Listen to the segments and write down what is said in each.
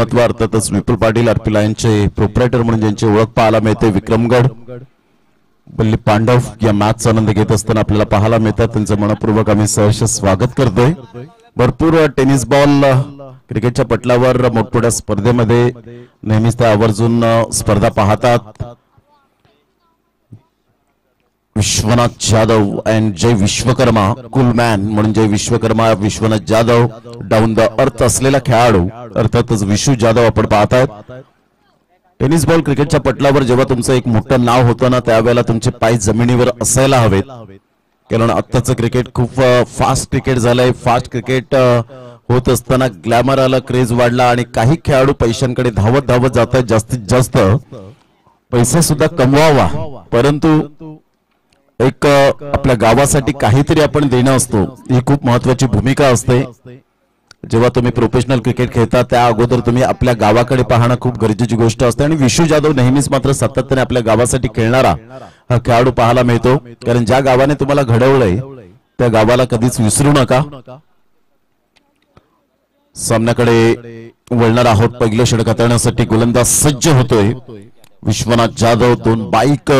हिम्मतवार तथा विपुल पाटील अर्पिला यांचे प्रोप्रायटर म्हणून ज्यांची ओळख पाहायला मिळते विक्रमगड बल्ली पांडव या मॅच आनंद घेत असताना आपल्याला पाहायला मिळतात। त्यांचं मनपूर्वक आम्ही सहर्ष स्वागत करतोय। भरपूर टेनिस बॉल क्रिकेटच्या पटलावर मोठमोठ्या स्पर्धेमध्ये नेहमीच त्या आवर्जून स्पर्धा पाहतात। विश्वनाथ जाधव एंड जय विश्वकर्मा कुलमैन म्हणून जय Vishwakarma Vishwanath Jadhav down the earth असलेला खेळाडू अर्थातच विशु जाधव आपण पाहतात। टेनिस बॉल क्रिकेटच्या पटलावर जेव्हा तुमचं एक मोठं नाव होतं ना त्यावेळेला तुमचे पाय जमिनीवर असायला हवेत, कारण आत्ताचं क्रिकेट खूप फास्ट क्रिकेट झालंय। फास्ट क्रिकेट होत असताना ग्लॅमर आला, क्रेज वाढला आणि काही खेळाडू पैशांकडे धावत धावत जातात। जास्तीत जास्त पैसे सुद्धा कमवावा, परंतु एक आपल्या गावासाठी काहीतरी आपण देणं असतो, ही खूप महत्त्वाची भूमिका असते। जेव्हा तुम्ही प्रोफेशनल क्रिकेट खेळता त्या अगोदर तुम्ही आपल्या गावाकडे पाहणं खूप गरजेची गोष्ट असते आणि विशु जाधव नेहमीच मात्र सातत्याने आपल्या गावासाठी खेळणारा हा खेळाडू पाहायला मिळतो, कारण ज्या गावाने तुम्हाला घडवलंय त्या गावाला कधीच विसरू नका। सामन्याकडे वळणार आहोत। पहिलं षटक हाताळण्यासाठी गोलंदाज सज्ज होतोय विश्वनाथ जाधव। दोन बाईक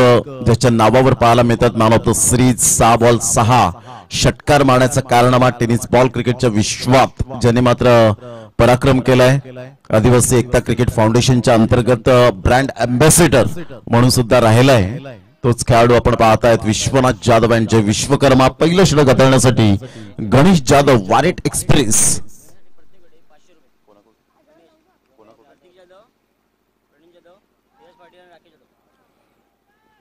ज्याच्या नावावर पाहायला मिळतात। Man of the series 6 ball 6 षटकार मारण्याचा कारनामा टेनिस बॉल क्रिकेटच्या विश्वात ज्याने मात्र पराक्रम केलाय। आदिवासी एकता क्रिकेट फाउंडेशनच्या अंतर्गत ब्रँड एम्बॅसेडर म्हणून सुद्धा राहिलाय तोच खेळाडू आपण पाहतायत विश्वनाथ जाधव यांचे विश्वकर्मा। पहिलं षटक हाताळण्यासाठी गणेश जाधव वारेट एक्सप्रेस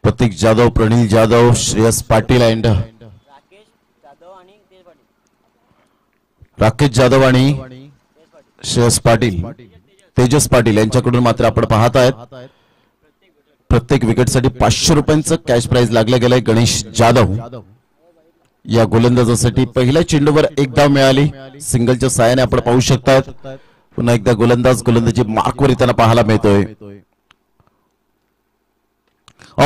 प्रतीक जाधव प्रणील जाधव श्रेयस पाटील एंड राकेश जाधव आणि श्रेयस पाटील तेजस पाटील यांच्याकडून मात्र आपण पाहत आहेत प्रत्येक विकेटसाठी 500 रुपयांचं कॅश प्राइज लागलं गेलंय। गणेश जाधव या गोलंदाजासाठी पहिल्या चेंडूवर एक धाव मिळाली, सिंगलच्या साहाय्याने आपण पाहू शकतात। पुन्हा एकदा गोलंदाजी मार्कवर येताना पाहायला मिळतोय।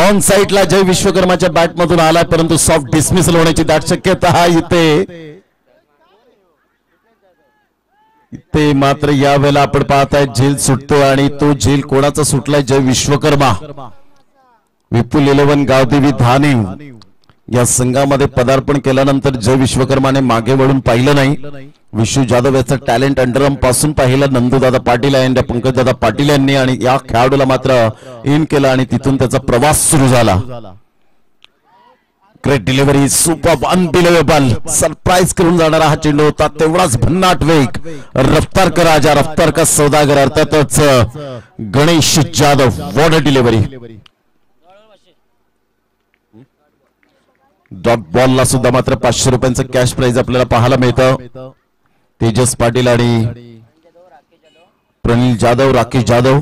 ऑन साइडला जय विश्वकर्माच्या बॅटमधून आलाय, परंतु सॉफ्ट डिस्मिसल होण्याची दाट शक्यता इथे ते मात्र यावेळेला आपण पाहताय झेल सुटतो आणि तो झेल कोणाचा सुटलाय जय विश्वकर्मा। विपुल 11 गावदेवी धानिव या संघामध्ये पदार्पण केल्यानंतर जय विश्वकर्माने मागे वळून पाहिलं नाही। विशु जाधव याचा टॅलेंट अंडरआर्म पासून पाहिला नंदूदादा पाटील आणि पंकजदादा पाटील यांनी आणि या खेळाडूला मात्र इन केला आणि तिथून त्याचा प्रवास सुरू झाला। Great delivery, super unbelievable surprise करून जाणारा हा चेंडू होता। तेवढाच भन्नाट वेग रफ्तार का राजा, रफ्तार का सौदागर अर्थातच Ganesh Jadhav. Ward delivery dot बॉलला सुद्धा मात्र 500 रुपयांचं कॅश प्राइज आपल्याला पाहायला मिळतं। तेजस पाटील आणि प्रणील जाधव, राकेश जाधव,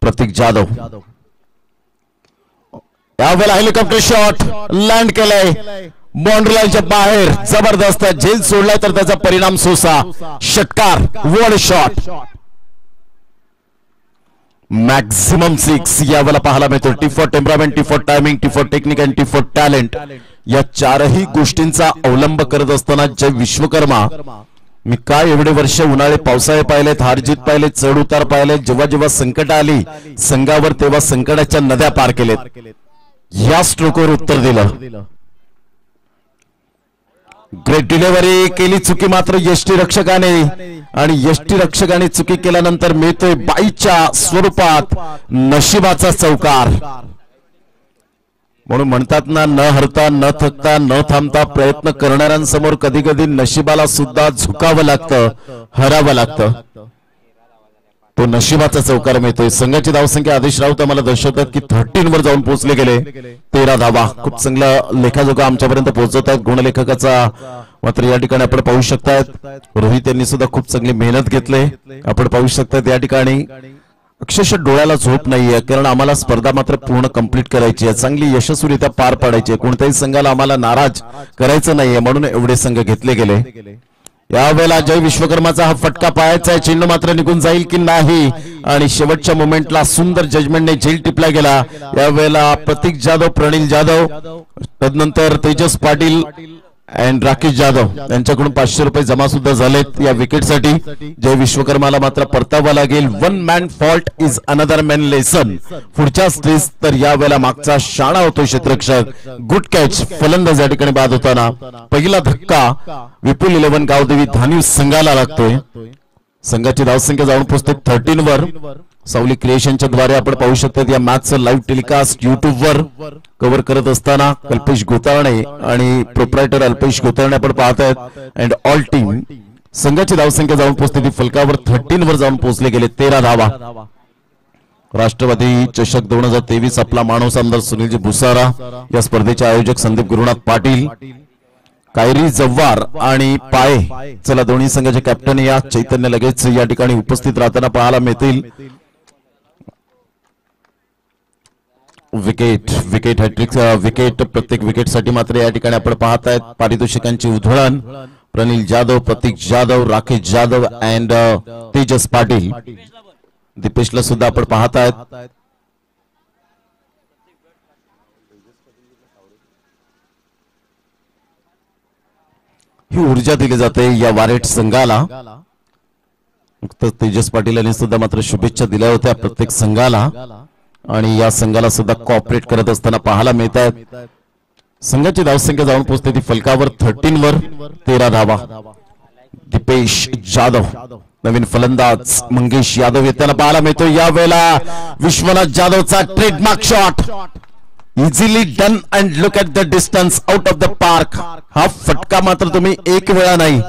प्रतीक जाधव यावेळेला हेलिकॉप्टर शॉट लँड केलाय बाउंड्रीच्या बाहेर, जबरदस्त झेल सोडलाय तर त्याचा परिणाम सोसा। षटकार वॉर्ड शॉट मॅक्सिमम 6 यावेळेला पाहायला मिळतो। T for temperament, T for timing, T for technique and T for talent या चारही गोष्टींचा अवलंब करत असताना जय विश्वकर्मा, मी काय एवढे वर्ष उन्हाळे पावसाळे पाहिलेत, हारजीत पाहिले, चढ उतार पाहिले, जेव्हा जेव्हा संकट आली संघावर तेव्हा संकटाच्या नद्या पार केलेत। या स्ट्रोकवर उत्तर दिलं। ग्रेट डिलिव्हरी केली चुकी मात्र यष्टीरक्षकाने आणि यष्टीरक्षकाने चुकी केल्यानंतर मिळतोय बाईच्या स्वरूपात नशिबाचा चौकार। म्हणून म्हणतात ना, न हरता न थकता न थांबता प्रयत्न करणाऱ्यांसमोर कधी कधी नशिबाला सुद्धा झुकावं लागतं, हरावं लागतं। तो नशिबाचा चौकार मिळतोय। संघाची धावसंख्या आदेश राऊत आम्हाला दर्शवतात की 13 वर जाऊन पोहोचले गेले, 13 धावा। खूप चांगलं लेखाजोखा आमच्यापर्यंत पोहोचत आहेत गुणलेखकाचा मात्र या ठिकाणी आपण पाहू शकतात। रोहित यांनी सुद्धा खूप चांगली मेहनत घेतली आपण पाहू शकतात। या ठिकाणी अक्षरशः डोळ्याला झोप नाहीये, कारण आम्हाला स्पर्धा मात्र पूर्ण कंप्लीट करायची आहे, चांगली यशस्वीरित्या पार पाडायची आहे, कोणत्याही संघाला आम्हाला नाराज करायचं नाहीये, म्हणून एवढे संघ घेतले गेले। यावेळेला जय विश्वकर्माचा हा फटका पाहायचा आहे, चेंडू मात्र निघून जाईल की नाही आणि शेवटच्या मोमेंटला सुंदर जजमेंटने झेल टिपला गेला। यावेळेला प्रतीक जाधव, प्रणील जाधव, तदनंतर तेजस पाटील एंड राकेश जाधव यांच्याकडून 500 रुपये जमा सुद्धा झालेत या विकेट साठी. जय विश्वकर्माला मात्र परतावा लागेल. One man fault is another man lesson. पुढच्या स्टेज तर यावेळेला मागचा शाणा होतो क्षेत्ररक्षक. Good catch. फलंदाज या ठिकाणी बाद होताना पहिला धक्का विपुल 11 गावदेवी धानिव संघाला लागतोय. संघाची धावसंख्या जाऊन पोहोचते 13 वर. सावली क्रिएशनच्या द्वारे आपण पाहू शकतात या मॅचचं लाईव्ह टेलिकास्ट YouTube वर कव्हर करत असताना कल्पेश गोतारणे आणि प्रोप्रायटर अल्पेश गोतारणे आपण पाहत आहेत. अँड ऑल टीम संघाची धावसंख्या जाऊन पोहोचते ती फलकावर 13 वर जाऊन पोहोचले गेले 13 धावा. राष्ट्रवादी चषक 2023 आपला माणूस आमदार सुनीलजी भुसारा, या स्पर्धेचे आयोजक संदीप गुरुनाथ पाटील, कायरी जव्हार आणि पाये चला दोन्ही संघाचे कॅप्टन या चैतन्य लगेच या ठिकाणी उपस्थित राहताना पाहायला मिळतील. Wicket wicket hat trick wicket. प्रत्येक विकेट साठी मात्र या ठिकाणी आपण पाहत आहेत पारितोषिकांची उधळण. प्रनिल जाधव, प्रतीक जाधव, राकेश जाधव अँड तेजस पाटील. दीपेशला सुद्धा आपण पाहत आहेत. ही ऊर्जा दिली जाते या वारेट संघाला. तेजस पाटील यांनी सुद्धा मात्र शुभेच्छा दिल्या होत्या प्रत्येक संघाला आणि या संघाला सुद्धा कॉपरेट करत असताना पाहायला मिळत आहेत. संघाची धावसंख्या जाऊन पोहोचते ती फलकावर 13 वर 13 धावा. दीपेश जाधव, नवीन फलंदाज मंगेश यादव येताना पाहायला मिळतो. यावेळेला विश्वनाथ जाधवचा trademark shot. Easily done and look at the distance out of the park. हा फटका मात्र तुम्ही 1 वेळा नाही,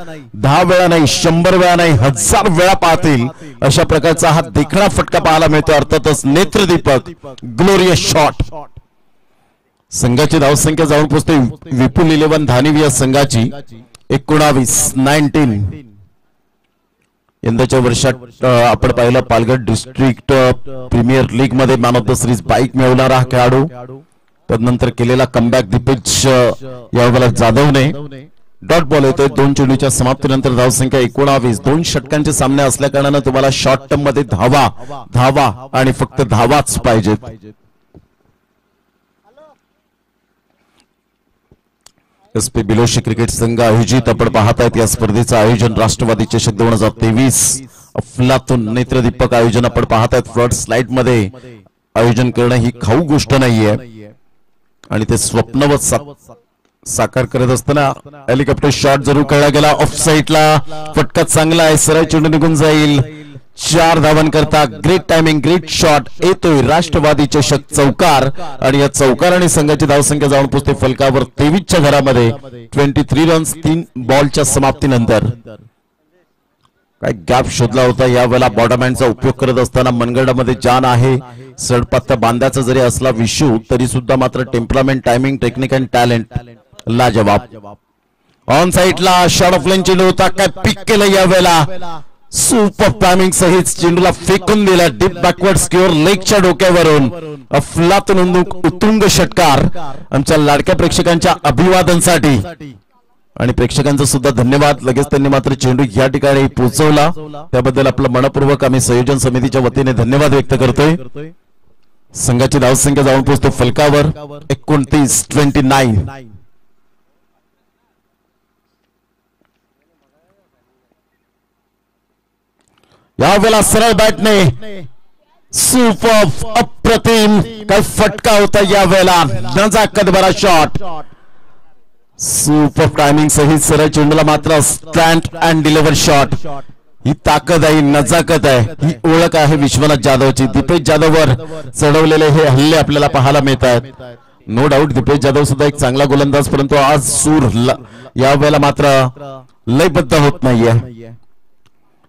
10 वेळा नाही, 100 वेळा नाही, 1000 वेळा पाहतील अशा प्रकारचा हा देखणा फटका पाहायला मिळतो. अर्थातच नेत्रदीपक ग्लोरियस शॉट. संघाची धावसंख्या जाऊन पोहोचते विपुल 11 धानिव या संघाची 19. यंदाच्या वर्षात आपण पाहिलं पालघर डिस्ट्रिक्ट प्रीमियर लीग मध्ये man of the series bike मिळवणारा हा खेळाडू. तदनंतर केलेला कमबॅक दीपेश यावेळेला जाधवने. डॉट बॉल येतोय. 2 चेंडूच्या समाप्तीनंतर धावसंख्या 19. 2 षटकांचे सामने असल्या कारणानं तुम्हाला शॉर्ट टर्म मध्ये धावा धावा आणि फक्त धावाच पाहिजेत. एसपी बिलोशी क्रिकेट संघ आयोजित आपण पाहत आहेत या स्पर्धेचं आयोजन राष्ट्रवादी चषक 2023 अफलातून नेत्रदीपक आयोजन आपण पाहत आहेत. फ्लड स्लाइड मध्ये आयोजन करणं ही खाऊ गोष्ट नाहीये आणि ते स्वप्नवत साकार करत असताना हेलिकॉप्टर शॉट जरूर खेळला गेला. ऑफ साईडला फटका चांगला आहे. सरळ चेंडू निघून जाईल. 4 धावांकरता ग्रेट टायमिंग ग्रेट शॉट येतोय. राष्ट्रवादी चषक चौकार आणि या चौकार आणि संघाची धावसंख्या जाऊन पोहोचते फलकावर 23 च्या घरामध्ये. 23 रन्स 3 बॉलच्या समाप्तीनंतर. काय गॅप शोधला होता यावेळेला बॉटम हँडचा उपयोग करत असताना. मनगंडामध्ये जान आहे. सडपत्ता बांधाचा जरी असला विषू तरी सुद्धा मात्र temperament timing technique and talent लाजवाब. ऑन साईडला शॉर्ट ऑफ लेन चेंडू होता. काय पिक केलं यावेळेला. सुपर टायमिंग सहित चेंडूला फेकून दिला डीप बॅकवर्ड स्क्युअर लेगच्या डोक्यावरून. अफलातून उतुंग षटकार आमच्या लाडक्या प्रेक्षकांच्या अभिवादनसाठी आणि प्रेक्षकांचा सुद्धा धन्यवाद. लगेच त्यांनी मात्र चेंडू या ठिकाणी पोहोचवला त्याबद्दल आपलं मनपूर्वक आम्ही संयोजन समितीच्या वतीने धन्यवाद व्यक्त करतोय. संघाची धावसंख्या जाऊन पोहोचतो फलकावर 29. 29. यावेळेला सरळ बॅटने सुपर अप्रतिम काय फटका होता यावेळेला. नजा कदबरा शॉट. सुपर टायमिंग सहित सरळ चेंडूला मात्र स्टँड अँड डिलिव्हर शॉट. ही ताकद आहे, नजाकत आहे, ही ओळख आहे विश्वनाथ जाधवची. दीपेश जाधववर चढवलेले हे हल्ले आपल्याला पाहायला मिळत आहेत. नो डाऊट दीपेश जाधव सुद्धा एक चांगला गोलंदाज परंतु आज सूर यावेळेला मात्र लयबद्ध होत नाहीये.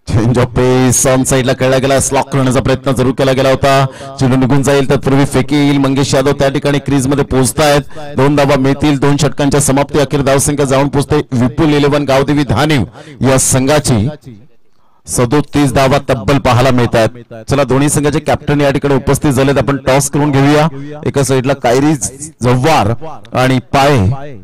चेंज ऑफ पेस ऑन साईडला खेळला गेला. स्लॉक करण्याचा प्रयत्न जरूर केला गेला होता. चेंडू निघून जाईल तत्पूर्वी फेकी येईल. मंगेश यादव त्या ठिकाणी क्रीज मध्ये पोहोचतायत. 2 धावा मिळतील. 2 षटकांच्या समाप्ती अखेर धावसंख्या जाऊन पोहोचते विपुल 11 गावदेवी धानिव या संघाची 37 धावा तब्बल पाहायला मिळत आहेत. चला दोन्ही संघाचे कॅप्टन या ठिकाणी उपस्थित झालेत. आपण टॉस करून घेऊया. एका साईडला कायरी जव्हार आणि पाये.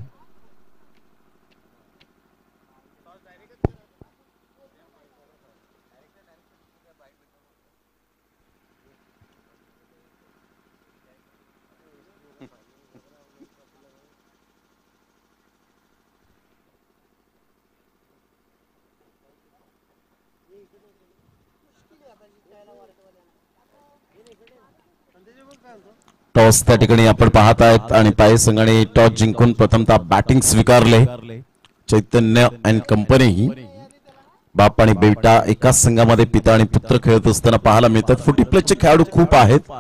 टॉस त्या ठिकाणी आपण पाहत आहेत आणि पायसंघाने टॉस जिंकून प्रथमतः बॅटिंग स्वीकारले. चैतन्य अँड कंपनी बाप आणि बेटा एकाच संघामध्ये पिता आणि पुत्र खेळत असताना पाहायला मिळतात. फुटी प्लेचे खेळाडू खूप आहेत.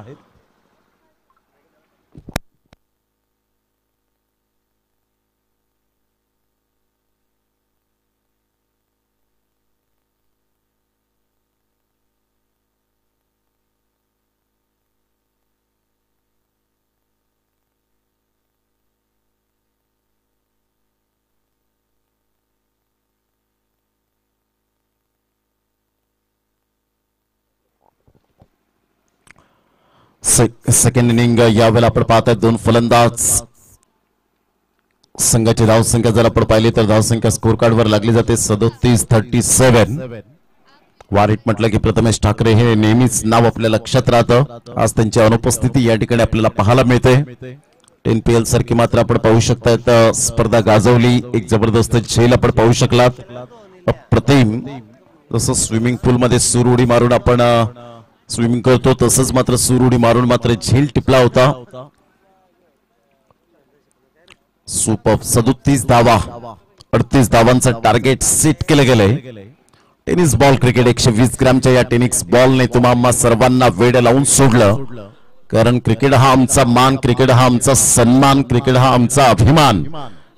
सेकंड इनिंग यावेळेला आपण पाहत आहेत. दोन फलंदाज संघाची धावसंख्या जर आपण पाहिली तर धावसंख्या स्कोर कार्ड वर लागली जाते 37. वारेट म्हटलं की प्रथमेश ठाकरे हे नेहमीच नाव आपल्या लक्षात राहतं. आज त्यांची अनुपस्थिती या ठिकाणी आपल्याला पाहायला मिळते. 10PL सारखी मात्र आपण पाहू शकतात स्पर्धा गाजवली. एक जबरदस्त झेल आपण पाहू शकलात. अप्रतिम जसं स्विमिंग पूल मध्ये सूर उडी मारून आपण स्विमिंग करतो तसंच मात्र सूर उडी मारून मात्र झेल टिपला होता. सुपर 37 धावा 38 धावांचं टार्गेट सेट केलं गेलंय. टेनिस बॉल क्रिकेट 120 ग्रामच्या या टेनिस बॉलने तुम्हा सर्वांना वेड लावून सोडलं. कारण क्रिकेट हा आमचा मान, क्रिकेट हा आमचा सन्मान, क्रिकेट हा आमचा अभिमान,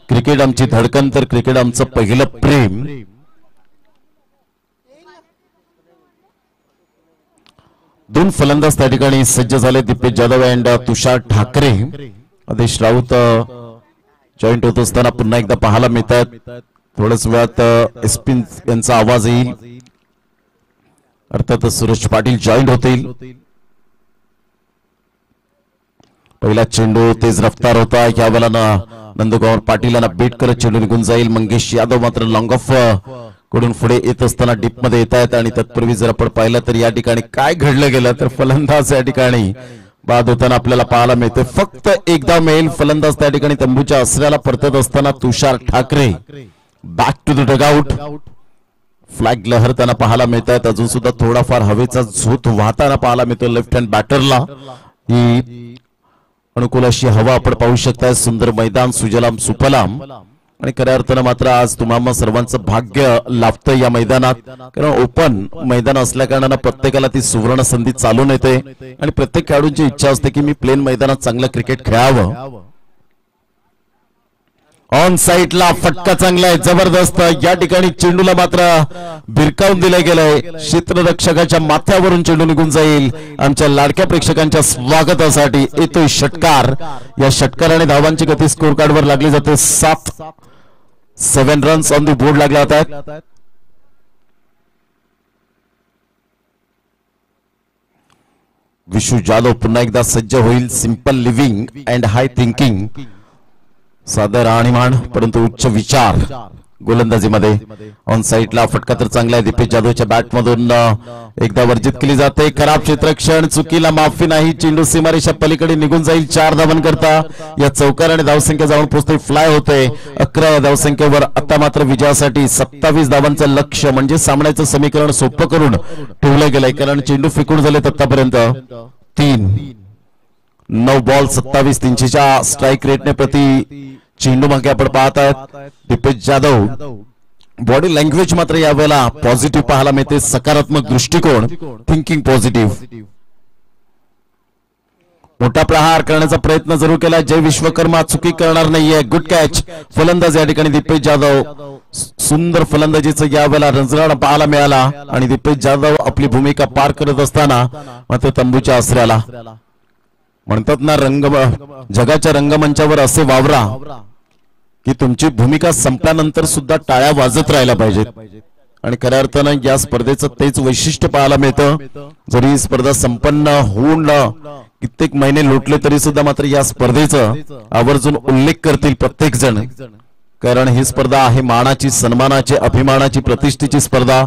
क्रिकेट आमची धडकन, तर क्रिकेट आमचं पहिलं प्रेम. दोन फलंदाज त्या ठिकाणी सज्ज झाले. Dipesh Jadhav and Tushar Thackeray. Adesh Raut joint होत असताना पुन्हा एकदा पाहायला मिळतात. थोड्याच वेळात एसपीन यांचा आवाज येईल. अर्थातच सुरेश पाटील जॉईंट होतील. पहिला चेंडू तेज रफ्तार होता. यावेळेला नंदकुमार पाटील यांना बेट करत चेंडू निघून जाईल. मंगेश यादव मात्र लॉंग ऑफ कडून पुढे येत असताना डीप मध्ये येत आहेत. आणि तत्पूर्वी जर आपण पाहिलं तर या ठिकाणी काय घडलं गेलं तर फलंदाज या ठिकाणी बाद होताना आपल्याला पाहायला मिळते. फक्त एकदा मिळेल फलंदाज त्या ठिकाणी तंबूच्या आसऱ्याला परतत असताना Tushar Thackeray back to the dugout. Flag लहरताना पाहायला मिळत आहेत. अजून सुद्धा थोडाफार हवेचा झोत वाहताना पाहायला मिळतो. लेफ्ट हँड बॅटरला ही अनुकूल अशी हवा आपण पाहू शकताय. सुंदर मैदान सुजलाम सुफलाम. आणि खऱ्या अर्थानं मात्र आज तुम्हाला सर्वांचं भाग्य लाभतं या मैदानात. कारण ओपन मैदान असल्या कारणानं प्रत्येकाला ती सुवर्ण संधी चालून येते. आणि प्रत्येक खेळाडूंची इच्छा असते की मी प्लेन मैदानात चांगलं क्रिकेट खेळावं. ऑन साईडला फटका चांगला आहे, जबरदस्त. या ठिकाणी चेंडूला मात्र भिरकावून दिलं गेलंय. क्षेत्ररक्षकाच्या माथ्यावरून चेंडू निघून जाईल. आमच्या लाडक्या प्रेक्षकांच्या स्वागतासाठी येतोय षटकार. या षटकाराने धावांची गती स्कोर कार्डवर लागली जाते 7 रन्स ऑन द बोर्ड लागले आहेत. विशू जाधव पुन्हा एकदा सज्ज होईल. Simple living and high thinking, साधं राहणीमान परंतु उच्च विचार गोलंदाजीमध्ये. ऑन साईडला फटका तर चांगला आहे. दीपेश जाधवच्या बॅटमधून एकदा वर्जित केली जाते. खराब क्षेत्रक्षण, चुकीला माफी नाही. चेंडू सीमारेषा पलीकडे निघून जाईल. 4 धावांकरता या चौकाराने धावसंख्या जाऊन पोहोचते. फ्लाय होते 11 या धावसंख्येवर. आता मात्र विजयासाठी 27 धावांचं लक्ष्य म्हणजे सामन्याचं समीकरण सोपं करून ठेवलं गेलंय. कारण चेंडू फेकून झाले आतापर्यंत 3 9 बॉल 27 300च्या स्ट्राईक रेटने प्रति चेंडू मागे आपण पाहत आहेत. दीपेश जाधव बॉडी लँग्वेज मात्र यावेळेला पॉझिटिव्ह पाहायला मिळते. सकारात्मक दृष्टिकोन, थिंकिंग पॉझिटिव्ह. मोठा प्रहार करण्याचा प्रयत्न जरूर केला. जय विश्वकर्मा चुकी करणार नाहीये. गुड कॅच फलंदाज या ठिकाणी दीपेश जाधव. सुंदर फलंदाजीचं यावेळेला रंजनाडा पाहायला मिळाला. आणि दीपेश जाधव आपली भूमिका पार करत असताना मात्र तंबूच्या आसऱ्याला, म्हणतात ना रंग जगाच्या रंगमंचावर असे वावरा की तुमची भूमिका संपल्यानंतर सुद्धा टाळ्या वाजत राहायला पाहिजेत. आणि खऱ्या अर्थानं या स्पर्धेचं तेच वैशिष्ट्य पाहायला मिळतं. जरी ही स्पर्धा संपन्न होऊन कित्येक महिने लोटले तरी सुद्धा मात्र या स्पर्धेचं आवर्जून उल्लेख करतील प्रत्येक जण. कारण ही स्पर्धा आहे मानाची, सन्मानाची, अभिमानाची, प्रतिष्ठेची स्पर्धा.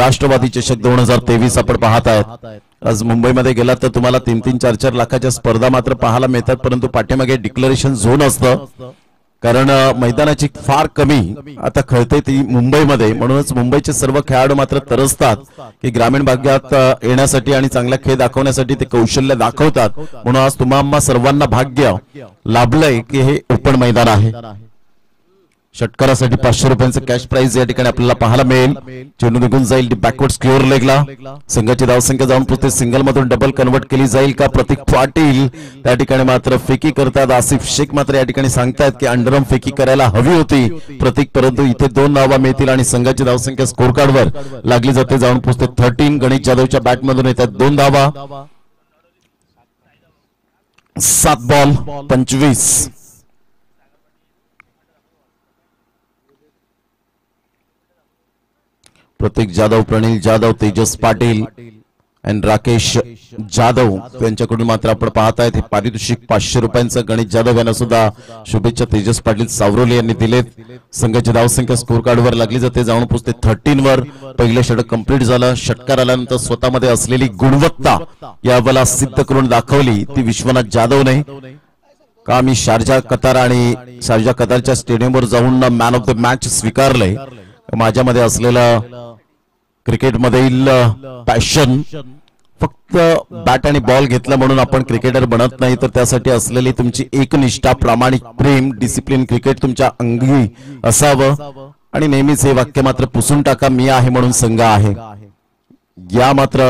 राष्ट्रवादी चषक 2023 आपण पाहत आहेत. आज मुंबईमध्ये गेलात तर तुम्हाला 3-3 4-4 लाखाच्या स्पर्धा मात्र पाहायला मिळतात. परंतु पाठीमागे डिक्लेरेशन झोन असतं. कारण मैदानाची फार कमी आता खेळते ती मुंबईमध्ये, म्हणूनच मुंबईचे सर्व खेळाडू मात्र तरसतात की ग्रामीण भागात येण्यासाठी आणि चांगला खेळ दाखवण्यासाठी ते कौशल्य दाखवतात, म्हणून आज तुम्हा सर्वांना भाग्य लाभलंय की हे ओपन मैदान आहे। षटकारासाठी 500 रुपयांचं कॅश प्राइज या ठिकाणी आपल्याला पाहायला मिळेल। चेंडू निघून जाईल बॅकवर्ड स्क्युअर लेगला, संघाची धावसंख्या जाऊन प्रत्येक सिंगल मधून डबल कन्वर्ट केली जाईल का? प्रतीक पाटील त्या ठिकाणी मात्र फेकी करतात। आसिफ शेख मात्र या ठिकाणी सांगतात की अंडरआर्म फेकी करायला हवी होती प्रतीक, परंतु इथे 2 धावा मिळतील आणि संघाची धावसंख्या स्कोर कार्डवर लागली जाते, जाऊन पोहोचते 13। गणेश जाधवच्या बॅटमधून येतात 2 धावा। 7 बॉल 25 प्रतीक जाधव, प्रणील जाधव, तेजस पाटील अँड राकेश जाधव यांच्याकडून मात्र आपण पाहतायत पारितोषिक 500 रुपयांचं। गणेश जाधव यांना सुद्धा शुभेच्छा तेजस पाटील सावरोले यांनी दिलेत। संघाची धावसंख्या स्कोर कार्डवर लागली जाते, जाऊन पोहोचते 13 वर। पहिलं षटक कंप्लीट झालं। षटकार आल्यानंतर स्वतःमध्ये असलेली गुणवत्ता यावेळेला सिद्ध करून दाखवली ती विश्वनाथ जाधवने। का मी शारजा कतार आणि शारजा कतारच्या स्टेडियमवर जाऊन मॅन ऑफ द मॅच स्वीकारले, माझ्यामध्ये असलेलं क्रिकेटमधील पॅशन फक्त बॅट आणि बॉल घेतला म्हणून आपण क्रिकेटर बनत नाही, तर त्यासाठी असलेली तुमची एकनिष्ठा, प्रामाणिक प्रेम, डिसिप्लिन क्रिकेट तुमच्या अंगी असावं। आणि नेहमीच हे वाक्य मात्र पुसून टाका, मी आहे म्हणून संघ आहे, या मात्र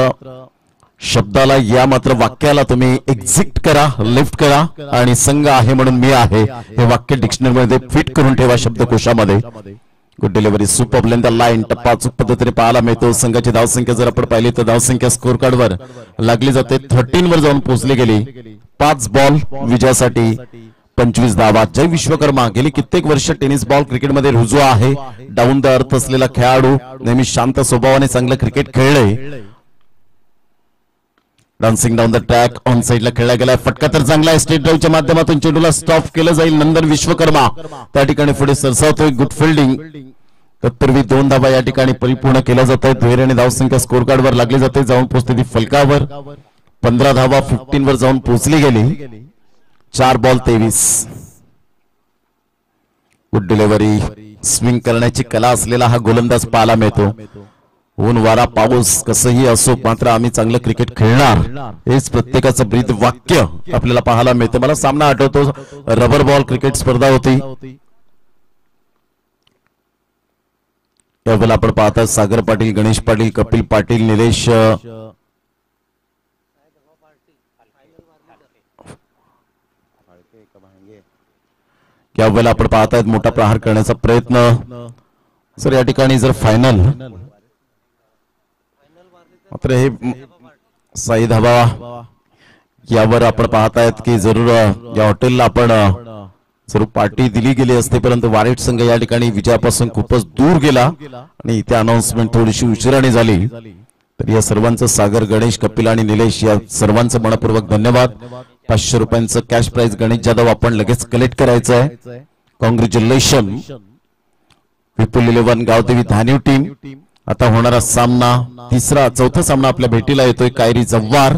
शब्दाला, या मात्र वाक्याला तुम्ही एक्झिट करा, लिफ्ट करा आणि संघ आहे म्हणून मी आहे हे वाक्य डिक्शनरीमध्ये फिट करून ठेवा शब्दकोशामध्ये। Good delivery super length line टप्पा अचूक पद्धतीने पाहायला मिळतो। संघाची धावसंख्या जर आपण पाहिली तर धावसंख्या स्कोर कार्डवर लागली जाते 13 वर जाऊन पोहोचली गेली। 5 बॉल विजयासाठी 25 धावा। जय विश्वकर्मा गेली कित्येक वर्ष टेनिस बॉल क्रिकेटमध्ये रुजू आहे। डाऊन द अर्थ असलेला खेळाडू, नेहमी शांत स्वभावाने चांगलं क्रिकेट खेळले। Dancing down the track on साइडला खेळला गेला, फटका तर चांगला आहे। स्ट्रेट ड्राईव्हच्या माध्यमातून चेंडूला स्टॉप केलं जाईल। नंदन विश्वकर्मा त्या ठिकाणी पुढे सरसावतोय, गुड फिल्डिंग। तत्पूर्वी 2 धावा या ठिकाणी परिपूर्ण केल्या जात आहेत। धैर्याने धावसंख्या स्कोर कार्डवर लागली जाते, जाऊन पोहोचते ती फलकावर। 15 धावा 15 वर जाऊन पोहोचली गेली। 4 बॉल 23 गुड डिलिव्हरी। स्विंग करण्याची कला असलेला हा गोलंदाज पाहायला मिळतो। ऊन वारा पाऊस कसंही असो मात्र आम्ही चांगलं क्रिकेट खेळणार हेच प्रत्येकाचं ब्रीद वाक्य आपल्याला पाहायला मिळतं। मला सामना आठवतो, रबर बॉल क्रिकेट स्पर्धा होती, त्यावेळेला आपण पाहतात सागर पाटील, गणेश पाटील, कपिल पाटील, निलेश यावेळेला आपण पाहतायत मोठा प्रहार करण्याचा प्रयत्न। सर या ठिकाणी जर फायनल मात्र हे साई धावा यावर आपण पाहतायत की जरूर या हॉटेलला आपण जरूर पार्टी दिली गेली असते, परंतु वारेट संघ या ठिकाणी विजयापासून खूपच दूर गेला आणि इथे अनाउन्समेंट थोडीशी उशिराने झाली। तर या सर्वांचं, सागर, गणेश, कपिल आणि निलेश या सर्वांचं मनपूर्वक धन्यवाद। 500 रुपयांचं कॅश प्राइज गणेश जाधव आपण लगेच कलेक्ट करायचं आहे। Congratulation Vipul 11 Gavdevi Dhaniv team. आता होणारा सामना, 3-4 सामना आपल्या भेटीला येतोय। कायरी जव्हार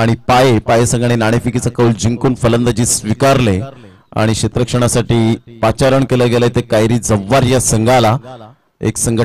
आणि पाये संघाने नाणेफेकीचा कौल जिंकून फलंदाजी स्वीकारले आणि क्षेत्रक्षणासाठी पाचारण केलं गेलंय ते कायरी जव्हार या संघाला। एक संघ